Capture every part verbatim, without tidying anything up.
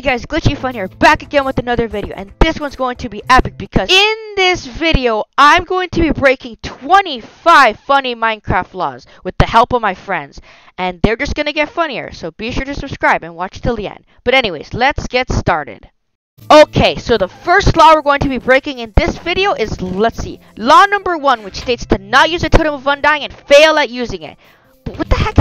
Hey guys, Glitchy Fun here, back again with another video, and this one's going to be epic because in this video, I'm going to be breaking twenty-five funny Minecraft laws with the help of my friends, and they're just going to get funnier, so be sure to subscribe and watch till the end. But anyways, let's get started. Okay, so the first law we're going to be breaking in this video is, let's see, law number one, which states to not use a totem of undying and fail at using it. But what the heck?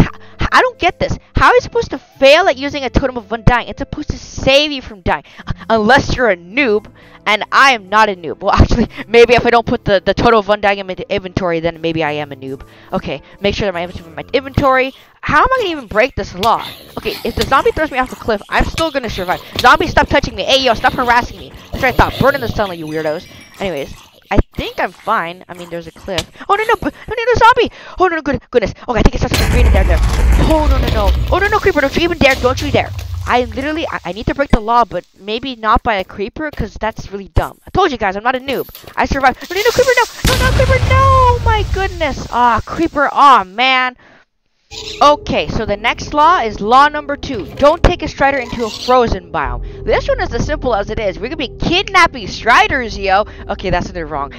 I don't get this. How are you supposed to fail at using a totem of undying? It's supposed to save you from dying. Unless you're a noob, and I am not a noob. Well, actually, maybe if I don't put the, the totem of undying in my inventory, then maybe I am a noob. Okay, make sure that my inventory in my inventory. How am I going to even break this law? Okay, if the zombie throws me off a cliff, I'm still going to survive. Zombie, stop touching me. Hey, yo, stop harassing me. That's what I thought. Burn in the sunlight, you weirdos. Anyways. I think I'm fine. I mean, there's a cliff. Oh, no, no, no, no, no, zombie! Oh, no, no, good, goodness. Okay, I think it's something green in there, there. Oh, no, no, no. Oh, no, no, creeper, don't you even dare, don't you dare. I literally, I, I need to break the law, but maybe not by a creeper, because that's really dumb. I told you guys, I'm not a noob. I survived. No, no, no, creeper, no! No, no, creeper, no! My goodness! Ah, creeper, aw, man. Okay, so the next law is law number two. Don't take a strider into a frozen biome. This one is as simple as it is. We're gonna be kidnapping striders, yo. Okay, that's they're wrong.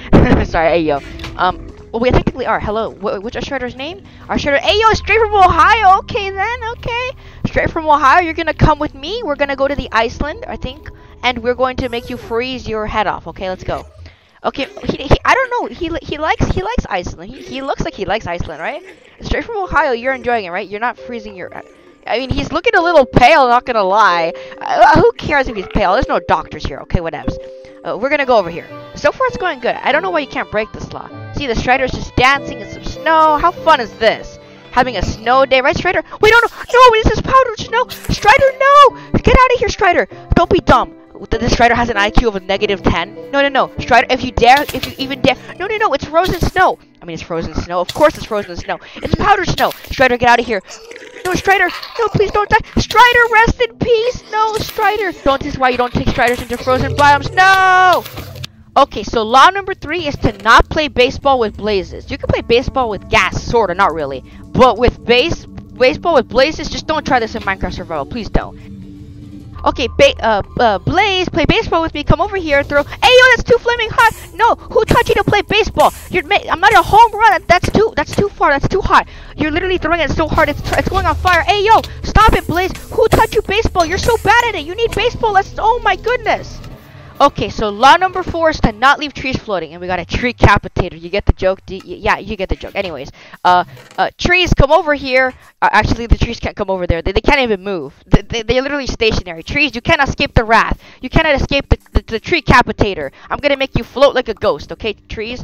Sorry, Ayo. Um, well, we technically are. Hello, Wh what's our strider's name? Our strider, Ayo, straight from Ohio. Okay then, okay. Straight from Ohio, you're gonna come with me. We're gonna go to the Iceland, I think, and we're going to make you freeze your head off. Okay, let's go. Okay, he, he, I don't know. He he likes he likes Iceland. He he looks like he likes Iceland, right? Straight from Ohio, you're enjoying it, right? You're not freezing your. I mean, he's looking a little pale. Not gonna lie. Uh, who cares if he's pale? There's no doctors here. Okay, whatevs. Uh, we're gonna go over here. So far, it's going good. I don't know why you can't break this law. See, the Strider's just dancing in some snow. How fun is this? Having a snow day, right, Strider? Wait, no, no, no! Is this powdered snow? Strider, no! Get out of here, Strider! Don't be dumb. The Strider has an I Q of a negative ten. No, no, no. Strider, if you dare, if you even dare. No, no, no. It's frozen snow. I mean, it's frozen snow. Of course it's frozen snow. It's powdered snow. Strider, get out of here. No, Strider. No, please don't die. Strider, rest in peace. No, Strider. Don't, this is why you don't take Striders into frozen biomes. No! Okay, so law number three is to not play baseball with blazes. You can play baseball with gas, sort of, not really. But with base, baseball with blazes, just don't try this in Minecraft Survival. Please don't. Okay, ba uh, uh, Blaze, play baseball with me. Come over here, throw. Ayo, that's too flaming hot. No, who taught you to play baseball? You're. I'm not a home run. That's too. That's too far. That's too hot. You're literally throwing it so hard. It's. It's going on fire. Ayo, stop it, Blaze. Who taught you baseball? You're so bad at it. You need baseball lessons. Oh my goodness. Okay, so law number four is to not leave trees floating, and we got a tree capitator. You get the joke? Do you, yeah, you get the joke. Anyways, uh, uh, trees come over here. Uh, actually, the trees can't come over there. They, they can't even move. They, they, they're literally stationary. Trees, you cannot escape the wrath. You cannot escape the, the, the tree capitator. I'm gonna make you float like a ghost, okay, trees?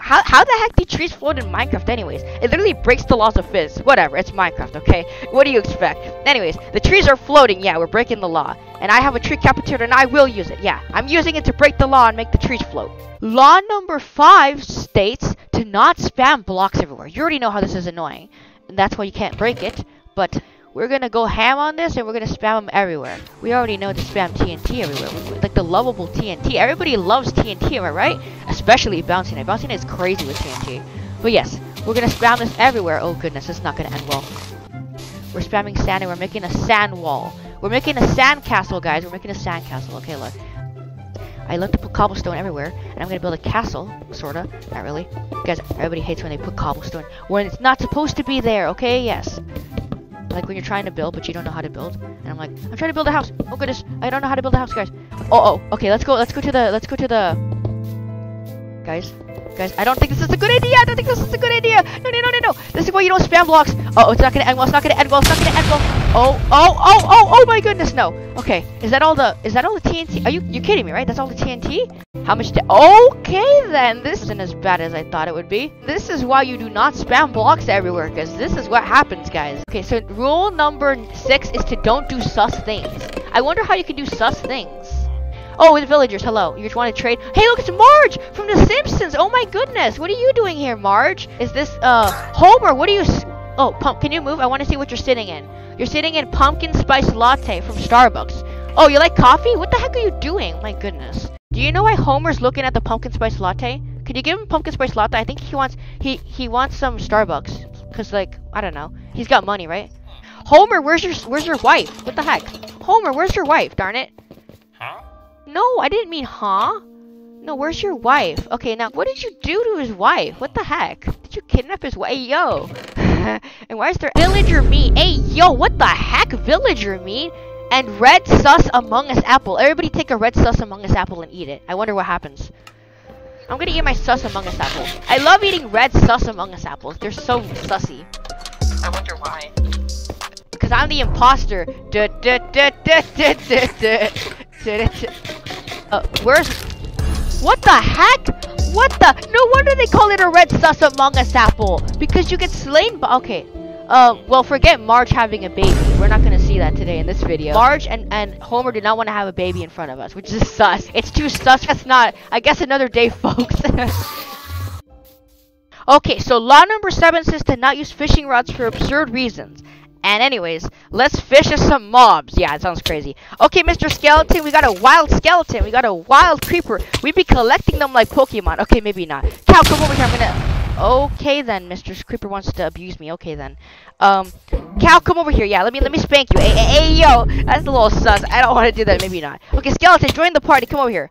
How, how the heck do trees float in Minecraft anyways? It literally breaks the laws of physics. Whatever, it's Minecraft, okay? What do you expect? Anyways, the trees are floating. Yeah, we're breaking the law. And I have a tree capitator, and I will use it. Yeah, I'm using it to break the law and make the trees float. Law number five states to not spam blocks everywhere. You already know how this is annoying. And that's why you can't break it. But we're going to go ham on this, and we're going to spam them everywhere. We already know to spam T N T everywhere. Like the lovable T N T. Everybody loves T N T, am I right? Especially Bouncy Knight. Bouncy Knight is crazy with T N T. But yes, we're going to spam this everywhere. Oh goodness, it's not going to end well. We're spamming sand, and we're making a sand wall. We're making a sand castle, guys. We're making a sand castle. Okay, look. I love to put cobblestone everywhere, and I'm gonna build a castle, sorta, not really. Guys, everybody hates when they put cobblestone when it's not supposed to be there, okay? Yes. Like when you're trying to build, but you don't know how to build. And I'm like, I'm trying to build a house. Oh goodness, I don't know how to build a house, guys. Oh, oh, okay, let's go, let's go to the, let's go to the... Guys, guys, I don't think this is a good idea! I don't think this is a good idea! No, no, no, no, no! This is why you don't spam blocks! Oh, it's not gonna end well, it's not gonna end well, it's not gonna end well! Oh, oh, oh, oh, oh my goodness, no. Okay, is that all the, is that all the T N T? Are you, you kidding me, right? That's all the T N T? How much, okay then, this isn't as bad as I thought it would be. This is why you do not spam blocks everywhere, because this is what happens, guys. Okay, so rule number six is to don't do sus things. I wonder how you can do sus things. Oh, the villagers, hello. You just want to trade? Hey, look, it's Marge from The Simpsons. Oh my goodness, what are you doing here, Marge? Is this, uh, Homer, what are you, oh, Pump, can you move? I want to see what you're sitting in. You're sitting in pumpkin spice latte from Starbucks. Oh, you like coffee? What the heck are you doing? My goodness. Do you know why Homer's looking at the pumpkin spice latte? Could you give him pumpkin spice latte? I think he wants he he wants some Starbucks. Cause like, I don't know. He's got money, right? Homer, where's your where's your wife? What the heck? Homer, where's your wife? Darn it. Huh? No, I didn't mean huh. No, where's your wife? Okay, now what did you do to his wife? What the heck? Did you kidnap his wife? Hey, yo. And why is there villager meat? Hey, yo, what the heck? Villager meat? And red sus Among Us apple. Everybody take a red sus Among Us apple and eat it. I wonder what happens. I'm gonna eat my sus Among Us apple. I love eating red sus Among Us apples. They're so sussy. I wonder why. Because I'm the imposter. Duh, duh, duh, duh, duh, duh, duh, duh, duh. Uh, where's... What the heck? What the... No wonder they call it a red sus Among Us apple. Because you get slain by... Okay. Uh, well, forget Marge having a baby. We're not gonna see that today in this video. Marge and, and Homer do not want to have a baby in front of us, which is sus. It's too sus. That's not... I guess another day, folks. Okay, so law number seven says to not use fishing rods for absurd reasons. And anyways, let's fish us some mobs. Yeah, it sounds crazy. Okay, Mister Skeleton, we got a wild skeleton. We got a wild creeper. We'd be collecting them like Pokemon. Okay, maybe not. Cow, come over here. I'm gonna... Okay, then. Mister Creeper wants to abuse me. Okay, then. Um, Cow, come over here. Yeah, let me let me spank you. Hey, hey, hey, yo. That's a little sus. I don't want to do that. Maybe not. Okay, Skeleton, join the party. Come over here.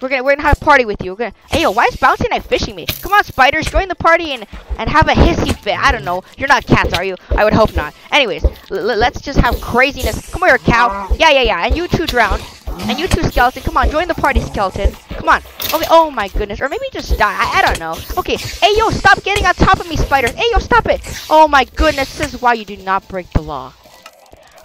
We're gonna we're gonna have a party with you. We're gonna... Hey, yo, why is Bouncy Knight fishing me? Come on, spiders, join the party and and have a hissy fit. I don't know. You're not cats, are you? I would hope not. Anyways, l let's just have craziness. Come here, Cow. Yeah, yeah, yeah. And you two drown. And you two, Skeleton. Come on, join the party, Skeleton. Come on. Okay. Oh my goodness. Or maybe just die. I, I don't know. Okay. Hey, yo, stop getting on top of me, spiders. Hey, yo, stop it. Oh my goodness. This is why you do not break the law.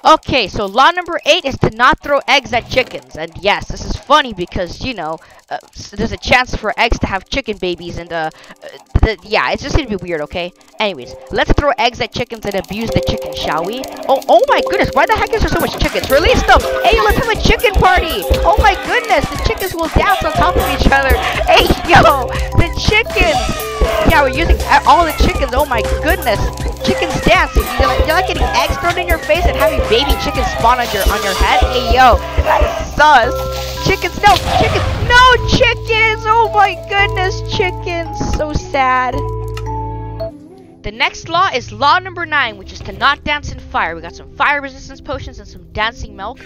Okay, so law number eight is to not throw eggs at chickens. And yes, this is funny because, you know, uh, there's a chance for eggs to have chicken babies and, uh, uh the, yeah, it's just gonna be weird, okay? Anyways, let's throw eggs at chickens and abuse the chicken, shall we? Oh, oh my goodness, why the heck is there so much chickens? Release them! Hey, let's have a chicken party! Oh my goodness, the chickens will dance on top of each other! Hey, yo, the chickens! Yeah, we're using all the chickens. Oh my goodness, chickens dance. You're like, you're like getting eggs thrown in your face and having baby chickens spawn on your on your head. Hey yo, that's sus. Chickens, no chickens, no chickens. Oh my goodness, chickens. So sad. The next law is law number nine, which is to not dance in fire. We got some fire resistance potions and some dancing milk,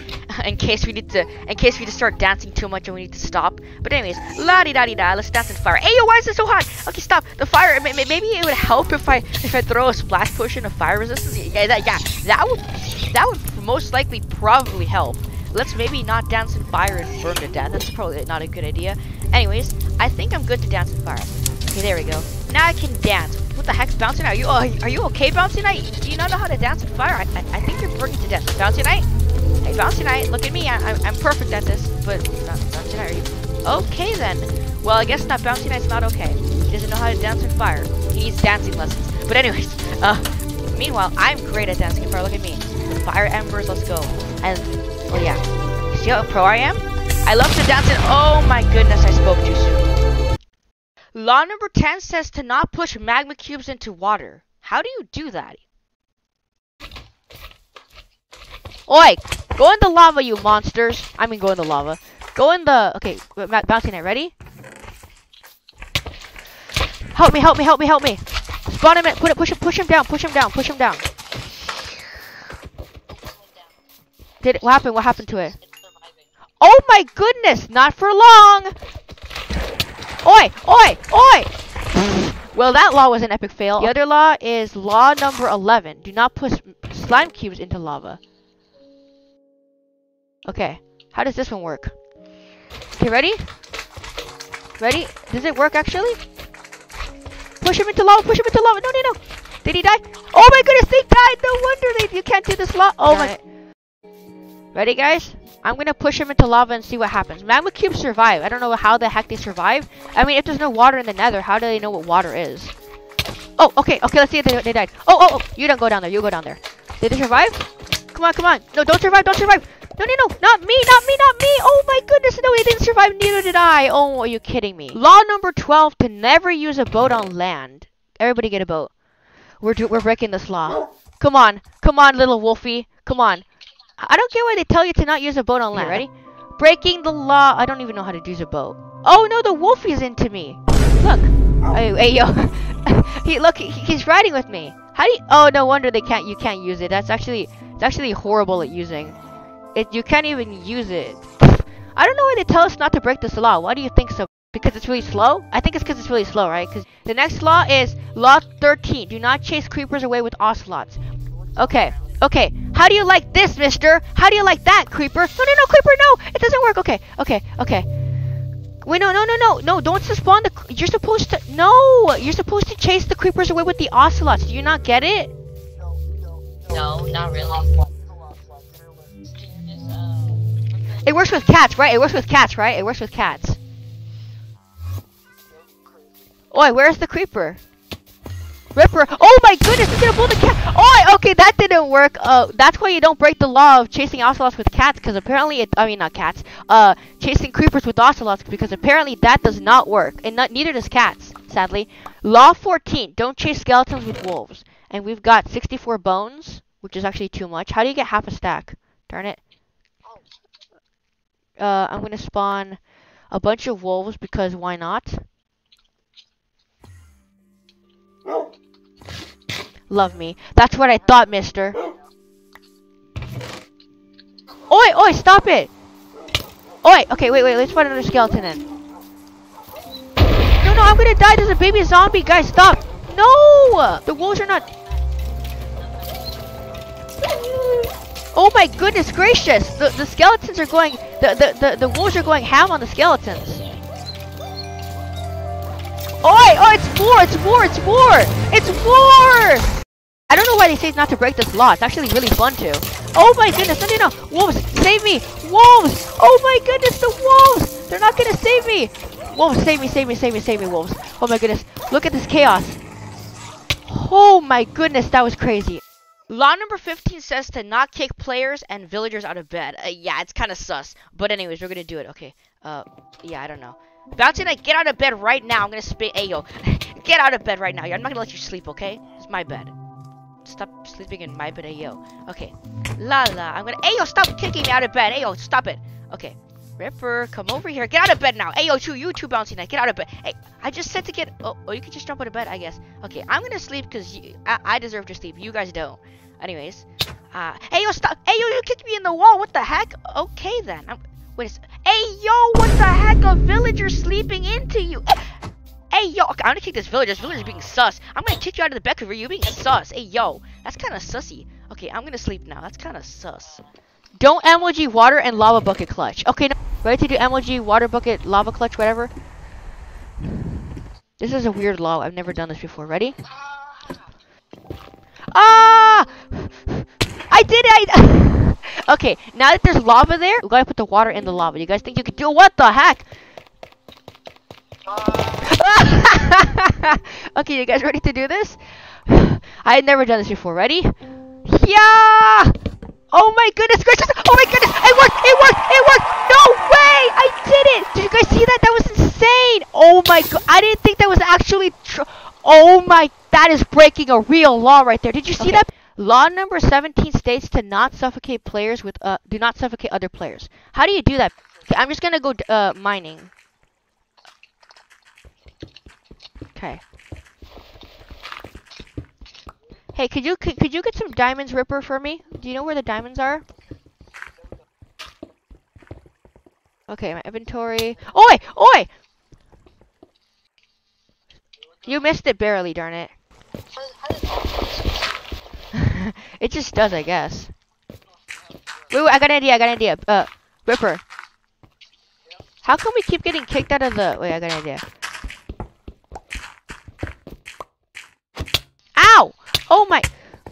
in case we need to, in case we just start dancing too much and we need to stop. But anyways, la di da di da. Let's dance in fire. Hey yo, why is it so hot? Okay, stop the fire. Maybe it would help if I if I throw a splash potion of fire resistance. Yeah, that yeah, that would that would most likely probably help. Let's maybe not dance in fire and burn to death. That's probably not a good idea. Anyways, I think I'm good to dance in fire. Okay, there we go. Now I can dance. What the heck's Bouncy Knight? Are you uh, are you okay, Bouncy Knight? Do you not know how to dance with fire? I, I, I think you're burning to death, Bouncy Knight. Hey, Bouncy Knight, look at me. I, I'm I'm perfect at this. But Bouncy Knight, are you okay then? Well, I guess not. Bouncy Knight's not okay. He doesn't know how to dance with fire. He needs dancing lessons. But anyways, uh, meanwhile, I'm great at dancing with fire. Look at me, fire embers. Let's go. And oh yeah, you see how pro I am? I love to dance. And oh my goodness, I spoke too soon. Law number ten says to not push magma cubes into water. How do you do that? Oi! Go in the lava, you monsters! I mean, go in the lava. Go in the... Okay, Bouncy Knight, ready? Help me, help me, help me, help me! Spawn him in! Put it, push him, push him down, push him down, push him down! Did it... What happened? What happened to it? Oh my goodness! Not for long! Oi! Oi! Oi! Well, that law was an epic fail. The other law is law number eleven. Do not push slime cubes into lava. Okay. How does this one work? Okay, ready? Ready? Does it work, actually? Push him into lava! Push him into lava! No, no, no! Did he die? Oh my goodness, they died! No wonder they- You can't do this law! Oh my- Ready, guys? I'm gonna push him into lava and see what happens. Magma cubes survive. I don't know how the heck they survive. I mean, if there's no water in the nether, how do they know what water is? Oh, okay, okay, let's see if they, they died. Oh, oh, oh, you don't go down there, you go down there. Did they survive? Come on, come on. No, don't survive, don't survive. No, no, no, not me, not me, not me. Oh my goodness, no, they didn't survive, neither did I. Oh, are you kidding me? Law number twelve, to never use a boat on land. Everybody get a boat. We're, do we're breaking this law. Come on, come on, little Wolfie, come on. I don't get why they tell you to not use a boat on land. Ready? Breaking the law. I don't even know how to use a boat. Oh no, the Wolfie's into me. Look. Hey, hey yo. he look. He, he's riding with me. How do you? Oh no wonder they can't. You can't use it. That's actually It's actually horrible at using. It you can't even use it. I don't know why they tell us not to break this law. Why do you think so? Because it's really slow? I think it's because it's really slow, right? Because the next law is Law thirteen. Do not chase creepers away with ocelots. Okay. Okay. How do you like this, mister? How do you like that, creeper? No, no, no, creeper, no! It doesn't work. Okay. Okay. Okay. Wait, no, no, no, no. No, don't spawn the... You're supposed to... No! You're supposed to chase the creepers away with the ocelots. Do you not get it? No, no, no. No, not really. It works with cats, right? It works with cats, right? It works with cats. Oi, where's the creeper? Ripper! Oh my goodness, he's gonna pull the cat! Oi, okay, that didn't work. Uh, that's why you don't break the law of chasing ocelots with cats, because apparently it- I mean, not cats. Uh, chasing creepers with ocelots, because apparently that does not work. And not, neither does cats, sadly. Law fourteen, don't chase skeletons with wolves. And we've got sixty-four bones, which is actually too much. How do you get half a stack? Darn it. Uh, I'm gonna spawn a bunch of wolves, because why not? Love me. That's what I thought, mister. Oi, oi, stop it! Oi, okay, wait, wait, let's find another skeleton then. No, no, I'm gonna die. There's a baby zombie. Guys, stop. No! The wolves are not... Oh my goodness gracious! The, the skeletons are going... The, the, the, the wolves are going ham on the skeletons. Oi! Oh, it's war! It's war! It's war! It's war! I don't know why they say not to break this law. It's actually really fun to. Oh my goodness! No, no, no! Wolves! Save me! Wolves! Oh my goodness! The wolves! They're not gonna save me! Wolves! Save me! Save me! Save me! Save me! Wolves! Oh my goodness! Look at this chaos! Oh my goodness! That was crazy. Law number fifteen says to not kick players and villagers out of bed. Uh, yeah, it's kind of sus. But anyways, we're gonna do it. Okay. Uh, yeah, I don't know. Bouncy Knight, get out of bed right now. I'm gonna spit Ayo. Get out of bed right now. I'm not gonna let you sleep, okay? It's my bed. Stop sleeping in my bed, Ayo. Okay. La la. I'm gonna. Ayo, stop kicking me out of bed. Ayo, stop it. Okay. Ripper, come over here. Get out of bed now. Ayo, too. You too, Bouncy Knight. Get out of bed. Hey, I just said to get. Oh, oh, you can just jump out of bed, I guess. Okay, I'm gonna sleep because you... I, I deserve to sleep. You guys don't. Anyways. Uh. Ayo, stop. Ayo, you kicked me in the wall. What the heck? Okay then. I'm... Wait a second. Hey yo, what the heck? A villager sleeping into you. Hey yo, okay, I'm gonna kick this villager. This villager's being sus. I'm gonna kick you out of the bed for you being sus. Hey yo, that's kind of sussy. Okay, I'm gonna sleep now. That's kind of sus. Don't emoji water and lava bucket clutch. Okay, no, ready to do emoji water bucket lava clutch whatever. This is a weird law. I've never done this before. Ready? Ah! I did it! I Okay, now that there's lava there, we gotta put the water in the lava. You guys think you can do what the heck? Uh. Okay, you guys ready to do this? I had never done this before. Ready? Yeah! Oh my goodness gracious! Oh my goodness! It worked! It worked! It worked! No way! I did it! Did you guys see that? That was insane! Oh my god! I didn't think that was actually true. Oh my! That is breaking a real law right there. Did you see okay. that? Law number seventeen states to not suffocate players with, uh, do not suffocate other players. How do you do that? I'm just gonna go, uh, mining. Okay. Hey, could you, could, could you get some diamonds, Ripper, for me? Do you know where the diamonds are? Okay, my inventory. Oi! Oi! You missed it barely, darn it. It just does, I guess. Wait, wait, I got an idea, I got an idea. Uh, Ripper. How come we keep getting kicked out of the... Wait, I got an idea. Ow! Oh my...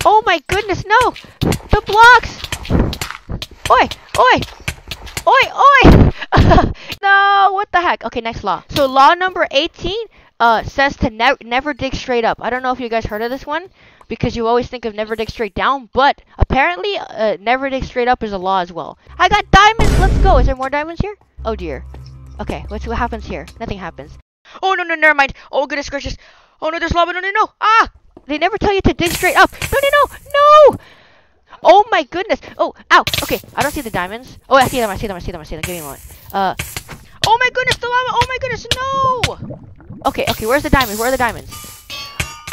Oh my goodness, no! The blocks! Oi! Oi! Oi! Oi! No, what the heck? Okay, next law. So law number eighteen uh, says to ne never dig straight up. I don't know if you guys heard of this one. Because you always think of never dig straight down, but apparently uh, never dig straight up is a law as well. I got diamonds. Let's go. Is there more diamonds here? Oh dear. Okay. Let's see what happens here. Nothing happens. Oh no no never mind. Oh goodness gracious. Oh no there's lava. No no no. Ah! They never tell you to dig straight up. No no no no. Oh my goodness. Oh ow. Okay. I don't see the diamonds. Oh I see them. I see them. I see them. I see them. Give me a moment. Uh. Oh my goodness the lava. Oh my goodness no. Okay okay. Where's the diamonds? Where are the diamonds?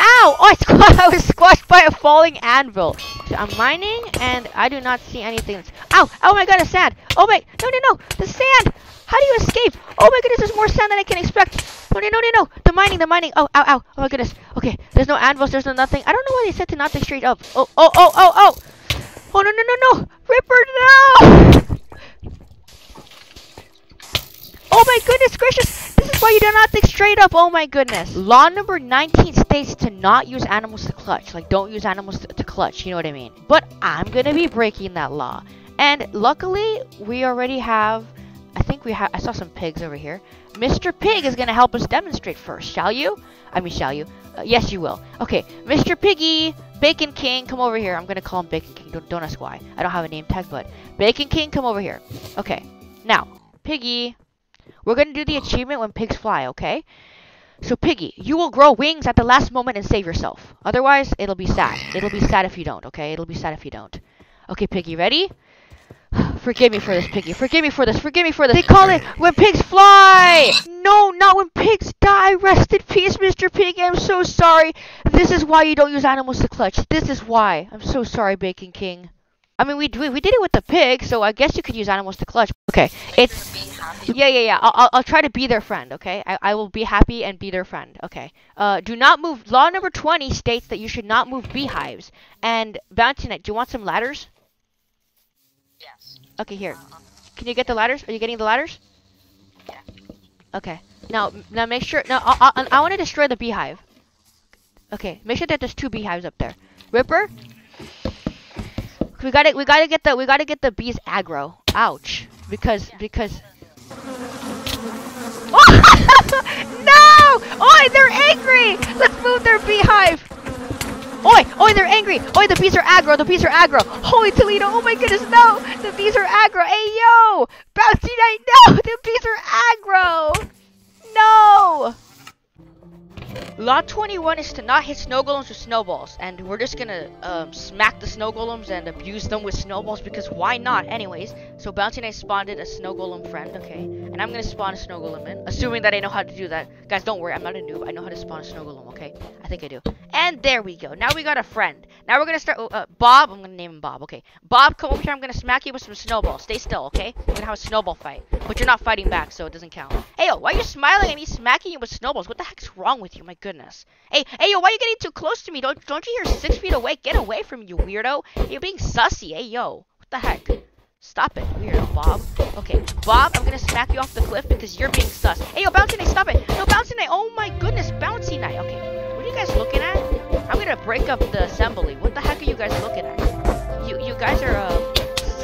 Ow! Oh, I, squ I was squashed by a falling anvil. So I'm mining, and I do not see anything. That's ow! Oh my god, the sand! Oh my... No, no, no! The sand! How do you escape? Oh my goodness, there's more sand than I can expect. No, no, no, no, no! The mining, the mining! Oh, ow, ow! Oh my goodness. Okay, there's no anvils, there's no nothing. I don't know why they said to not dig straight up. Oh, oh, oh, oh, oh! Oh, no, no, no, no! Ripper, no! Oh my goodness gracious! This is why you do not dig straight up! Oh my goodness! Law number nineteen states to not use animals to clutch. Like, don't use animals to, to clutch, you know what I mean? But I'm gonna be breaking that law. And luckily, we already have... I think we have... I saw some pigs over here. Mister Pig is gonna help us demonstrate first, shall you? I mean, shall you? Uh, yes, you will. Okay, Mister Piggy! Bacon King, come over here. I'm gonna call him Bacon King. Don't, don't ask why. I don't have a name tag, but... Bacon King, come over here. Okay. Now, Piggy... We're going to do the achievement when pigs fly, okay? So, Piggy, you will grow wings at the last moment and save yourself. Otherwise, it'll be sad. It'll be sad if you don't, okay? It'll be sad if you don't. Okay, Piggy, ready? Forgive me for this, Piggy. Forgive me for this. Forgive me for this. They call it when pigs fly! No, not when pigs die. Rest in peace, Mister Pig. I'm so sorry. This is why you don't use animals to clutch. This is why. I'm so sorry, Bacon King. I mean, we, we we did it with the pig, so I guess you could use animals to clutch. Okay, it's yeah, yeah, yeah. I'll, I'll I'll try to be their friend. Okay, I I will be happy and be their friend. Okay. Uh, do not move. Law number twenty states that you should not move beehives. And Bouncy Knight, do you want some ladders? Yes. Okay, here. Can you get the ladders? Are you getting the ladders? Yeah. Okay. Now now make sure. Now I I, I want to destroy the beehive. Okay. Make sure that there's two beehives up there. Ripper. We gotta, we gotta get the, we gotta get the bees aggro. Ouch! Because, because. Oh! No! Oi, they're angry! Let's move their beehive. Oi, oi, they're angry. Oi, the bees are aggro. The bees are aggro. Holy Toledo! Oh my goodness, no! The bees are aggro. Hey yo, Bouncy Knight! No, the bees are aggro. No. Law twenty-one is to not hit snow golems with snowballs, and we're just gonna um, smack the snow golems and abuse them with snowballs because why not? Anyways, so Bouncy Knight spawned a snow golem friend, okay, and I'm gonna spawn a snow golem in, assuming that I know how to do that. Guys, don't worry, I'm not a noob. I know how to spawn a snow golem, okay? I think I do. And there we go. Now we got a friend. Now we're gonna start. Oh, uh, Bob, I'm gonna name him Bob, okay? Bob, come over here. I'm gonna smack you with some snowballs. Stay still, okay? We're gonna have a snowball fight, but you're not fighting back, so it doesn't count. Hey, yo, why are you smiling at me smacking you with snowballs? What the heck's wrong with you? My goodness. Hey, hey, yo, why are you getting too close to me? Don't, don't you hear six feet away? Get away from me, you weirdo. You're being sussy. Hey, yo, what the heck? Stop it, weirdo, Bob. Okay, Bob, I'm gonna smack you off the cliff because you're being sus. Hey, yo, Bouncy Knight, stop it. No, Bouncy Knight. Oh my goodness, Bouncy Knight. Okay, what are you guys looking at? I'm gonna break up the assembly. What the heck are you guys looking at? You, you guys are uh,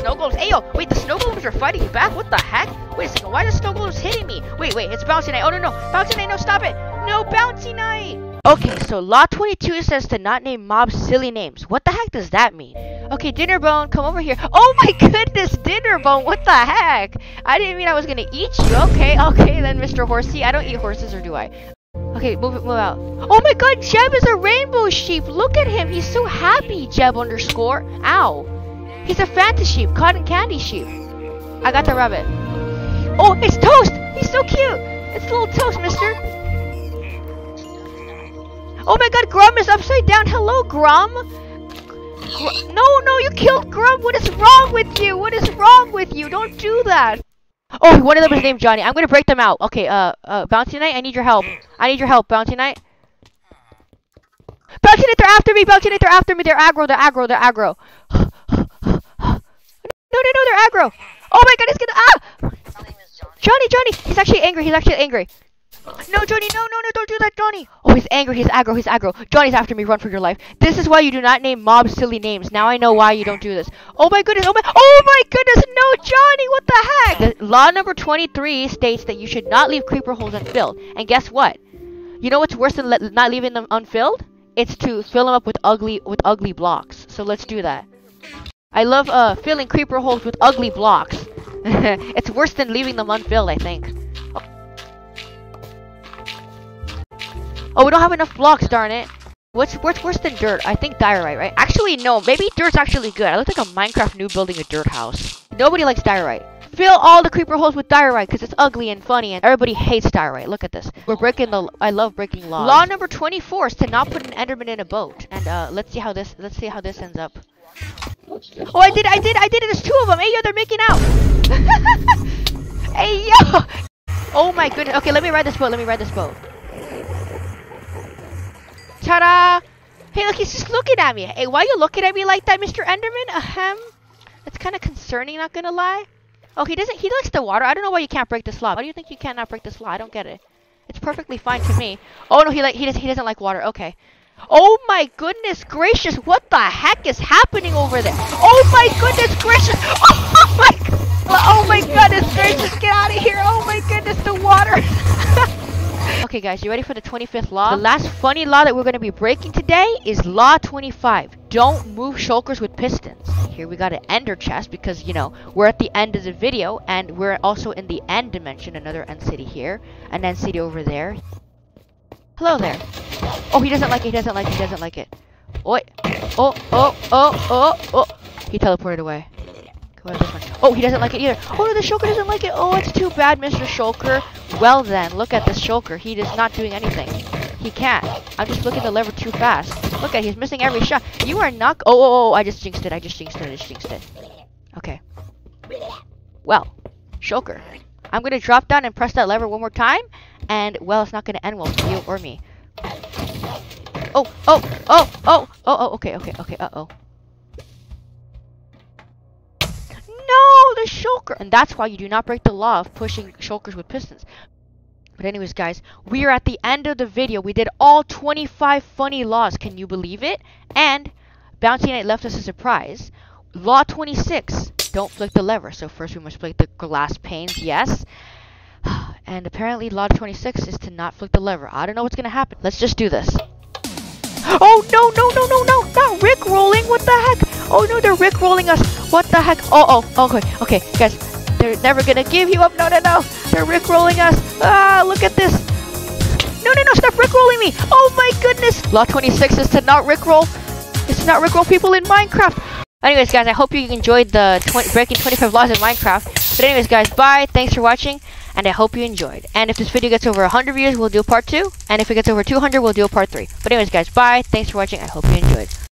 snow golems. Hey, yo, wait, the snow golems are fighting back. What the heck? Wait a second. Why are the snow golems hitting me? Wait, wait, it's Bouncy Knight. Oh no, no, Bouncy Knight, no, stop it. No, Bouncy Knight! Okay, so Law twenty-two says to not name mobs silly names. What the heck does that mean? Okay, Dinnerbone, come over here. Oh my goodness, Dinnerbone, what the heck? I didn't mean I was gonna eat you. Okay, okay then, Mister Horsey. I don't eat horses, or do I? Okay, move it, move out. Oh my god, Jeb is a rainbow sheep! Look at him, he's so happy, Jeb underscore. Ow. He's a Fanta sheep, cotton candy sheep. I got the rabbit. Oh, it's Toast! He's so cute! It's little Toast, mister. Oh my god, Grum is upside down. Hello, Grum. Gr no, no, you killed Grum. What is wrong with you? What is wrong with you? Don't do that. Oh, one of them is named Johnny. I'm going to break them out. Okay, uh, uh, Bouncy Knight, I need your help. I need your help, Bouncy Knight. Bouncy Knight, they're after me. Bouncy Knight, they're after me. They're aggro, they're aggro, they're aggro. No, no, no, they're aggro. Oh my god, he's gonna, ah! Johnny, Johnny, he's actually angry. He's actually angry. No, Johnny, no, no, no, don't do that, Johnny. Oh, he's angry, he's aggro, he's aggro. Johnny's after me, run for your life. This is why you do not name mobs silly names. Now I know why you don't do this. Oh my goodness, oh my, oh my goodness, no, Johnny, what the heck? The law number twenty-three states that you should not leave creeper holes unfilled. And guess what? You know what's worse than le not leaving them unfilled? It's to fill them up with ugly, with ugly blocks. So let's do that. I love uh, filling creeper holes with ugly blocks. It's worse than leaving them unfilled, I think. Oh, we don't have enough blocks, darn it. What's, what's worse than dirt? I think diorite, right? Actually, no. Maybe dirt's actually good. I look like a Minecraft noob building a dirt house. Nobody likes diorite. fill all the creeper holes with diorite because it's ugly and funny and everybody hates diorite. Look at this. We're breaking the. I love breaking laws. Law number twenty-four is to not put an enderman in a boat. And uh, let's see how this. Let's see how this ends up. Oh, I did! I did! I did! There's two of them. Ayo, they're making out. Ayo! Oh my goodness. Okay, let me ride this boat. Let me ride this boat. Ta-da! Hey, look, he's just looking at me. Hey, why are you looking at me like that, Mister Enderman? Ahem. That's kind of concerning, not gonna lie. Oh, he doesn't. He likes the water. I don't know why you can't break this law. Why do you think you cannot break this law? I don't get it. It's perfectly fine to me. Oh no, he like he does. He doesn't like water. Okay. Oh my goodness gracious! What the heck is happening over there? Oh my goodness gracious! Oh my! Oh my goodness gracious! Get out of here! Oh my goodness, the water! Okay, guys, you ready for the twenty-fifth law? The last funny law that we're going to be breaking today is law twenty-five. Don't move shulkers with pistons. Here we got an ender chest because, you know, we're at the end of the video and we're also in the end dimension. Another end city here, an end city over there. Hello there. Oh, he doesn't like it. He doesn't like it. He doesn't like it. Oi. Oh, oh, oh, oh, oh. He teleported away. Come on, this one. Oh, he doesn't like it either. Oh, no, the shulker doesn't like it. Oh, it's too bad, Mister Shulker. Well then, look at this shulker. He is not doing anything. He can't. I'm just looking at the lever too fast. Look at, he's missing every shot. You are not. Oh, oh, oh, I just jinxed it. I just jinxed it. I just jinxed it. Okay. Well, shulker. I'm gonna drop down and press that lever one more time, and well, it's not gonna end well for you or me. Oh, oh, oh, oh, oh, oh, okay, okay, okay, uh-oh. No, the shulker! And that's why you do not break the law of pushing shulkers with pistons. But anyways, guys, we are at the end of the video. We did all twenty-five funny laws, can you believe it? And Bouncy Knight left us a surprise. Law twenty-six, don't flick the lever. So first we must flick the glass panes, yes. And apparently law twenty-six is to not flick the lever. I don't know what's gonna happen. Let's just do this. Oh no, no, no, no, no, not Rick rolling, what the heck? Oh no, they're Rick rolling us. What the heck? Oh, oh, okay, okay, guys. They're never gonna give you up. No, no, no. They're Rick rolling us. Ah, look at this. No, no, no, stop Rick rolling me. Oh my goodness. Law twenty-six is to not Rick roll. It's not Rick roll people in Minecraft. Anyways, guys, I hope you enjoyed the twenty, breaking twenty-five laws in Minecraft. But anyways, guys, bye. Thanks for watching. And I hope you enjoyed. And if this video gets over one hundred views, we'll do a part two. And if it gets over two hundred, we'll do a part three. But anyways, guys, bye. Thanks for watching. I hope you enjoyed.